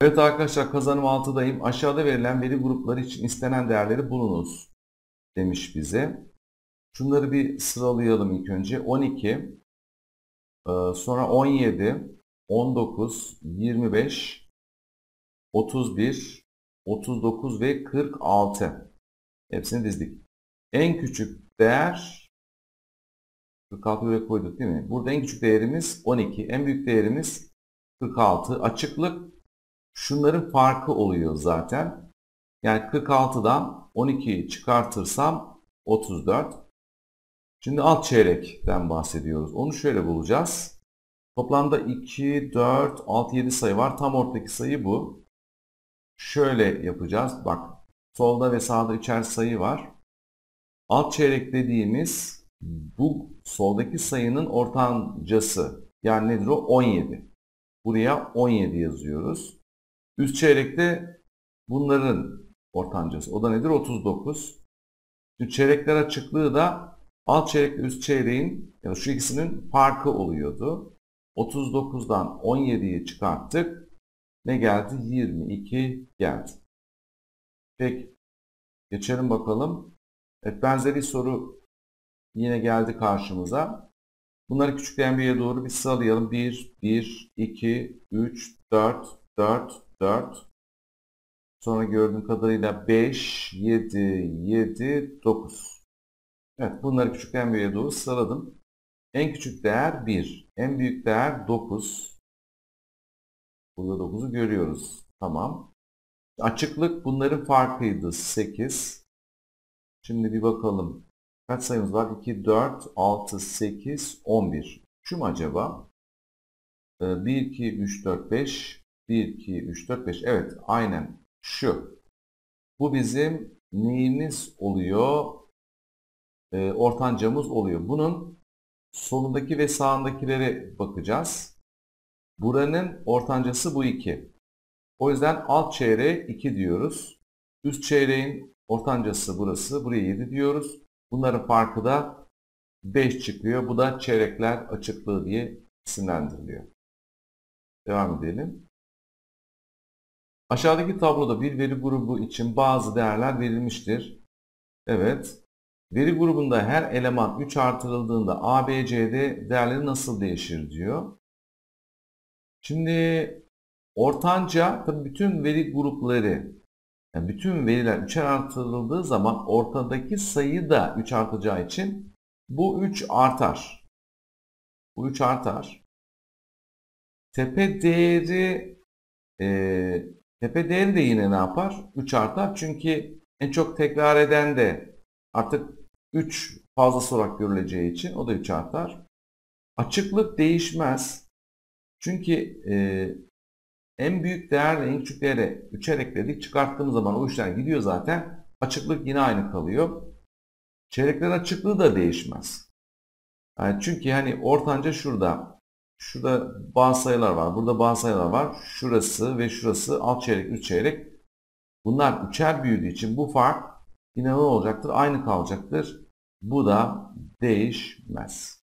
Evet arkadaşlar, kazanım 6'dayım. Aşağıda verilen veri grupları için istenen değerleri bulunuz demiş bize. Şunları bir sıralayalım ilk önce. 12, sonra 17, 19, 25, 31, 39 ve 46. Hepsini dizdik. En küçük değer 46 böyle koyduk değil mi? Burada en küçük değerimiz 12, en büyük değerimiz 46. Açıklık şunların farkı oluyor zaten. Yani 46'dan 12'yi çıkartırsam 34. Şimdi alt çeyrekten bahsediyoruz. Onu şöyle bulacağız. Toplamda 2, 4, 6, 7 sayı var. Tam ortadaki sayı bu. Şöyle yapacağız. Bak, solda ve sağda üçer sayı var. Alt çeyrek dediğimiz bu soldaki sayının ortancası. Yani nedir o? 17. Buraya 17 yazıyoruz. Üst çeyrekte bunların ortancası. O da nedir? 39. Şimdi çeyrekler açıklığı da alt çeyrek üst çeyreğin, yani şu ikisinin farkı oluyordu. 39'dan 17'yi çıkarttık. Ne geldi? 22 geldi. Peki. Geçelim bakalım. Evet, benzeri soru yine geldi karşımıza. Bunları küçükten büyüğe doğru bir sıralayalım. 1, 1, 2, 3, 4, 4. 4. Sonra gördüğüm kadarıyla 5, 7, 7, 9. Evet, bunları küçükten büyüğe doğru sıraladım. En küçük değer 1. En büyük değer 9. Burada 9'u görüyoruz. Tamam. Açıklık bunların farkıydı. 8. Şimdi bir bakalım. Kaç sayımız var? 2, 4, 6, 8, 11. Şu mu acaba? 1, 2, 3, 4, 5. 1, 2, 3, 4, 5. Evet, aynen şu. Bu bizim neyimiz oluyor? Ortancamız oluyor. Bunun solundaki ve sağındakilere bakacağız. Buranın ortancası bu 2. O yüzden alt çeyreğe 2 diyoruz. Üst çeyreğin ortancası burası. Buraya 7 diyoruz. Bunların farkı da 5 çıkıyor. Bu da çeyrekler açıklığı diye isimlendiriliyor. Devam edelim. Aşağıdaki tabloda bir veri grubu için bazı değerler verilmiştir. Evet. Veri grubunda her eleman 3 artırıldığında ABCD değerleri nasıl değişir diyor. Şimdi ortanca, tabii bütün veri grupları, yani bütün veriler 3'er artırıldığı zaman ortadaki sayı da 3 artacağı için bu 3 artar. Bu 3 artar. Tepe değeri tepe değeri de yine ne yapar? 3 artar. Çünkü en çok tekrar eden de artık 3 fazlası olarak görüleceği için o da 3 artar. Açıklık değişmez. Çünkü en büyük değerle en küçük değeri 3'er ekledik. Çıkarttığımız zaman o 3'ten gidiyor zaten. Açıklık yine aynı kalıyor. Çeyrekler açıklığı da değişmez. Yani çünkü hani ortanca şurada. Şurada bazı sayılar var. Burada bazı sayılar var. Şurası ve şurası alt çeyrek, üst çeyrek. Bunlar üçer büyüdüğü için bu fark yine ne olacaktır? Aynı kalacaktır. Bu da değişmez.